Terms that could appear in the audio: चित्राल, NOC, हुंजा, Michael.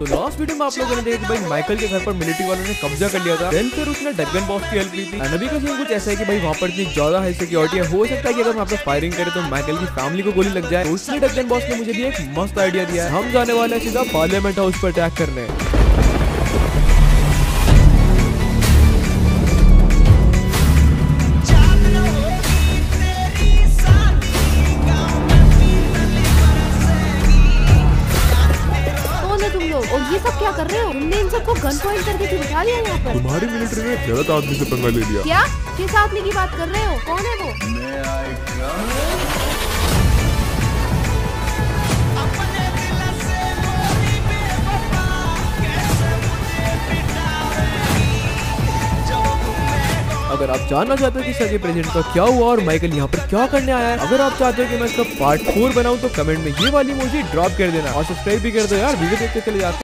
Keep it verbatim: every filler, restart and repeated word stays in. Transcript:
तो last video में आप लोगों ने देखा भाई माइकल के घर पर मिलिट्री वालों ने कब्जा कर लिया था, फिर उसने डगन बॉस की हेल्प ली थी। अभी का सीन कुछ ऐसा है कि भाई वहाँ पर इतनी ज्यादा हाई सिक्योरिटी है, हो सकता है कि अगर वहाँ पर फायरिंग करे तो माइकल की फैमिली को गोली लग जाए। तो उसने डगन बॉस ने मुझे भी एक मस्त आइडिया दिया है, हम जाने वाले हैं सीधा पार्लियामेंट हाउस पर अटैक करने। और ये सब क्या कर रहे हो? तुमने इन सबको गन पॉइंट करके क्यों बिठा लिया यहाँ पर? तुम्हारी मिलिट्री ने गलत आदमी से पंगा ले लिया। क्या? किस आदमी की बात कर रहे हो? कौन है वो? मैं आएगा। अगर आप जानना चाहते हो कि सर के प्रेजेंट का क्या हुआ और माइकल यहाँ पर क्या करने आया है, अगर आप चाहते हो कि मैं इसका पार्ट फोर बनाऊं तो कमेंट में ये वाली मुझे ड्रॉप कर देना और सब्सक्राइब भी कर दो यार। वीडियो देखते चले जाते हैं।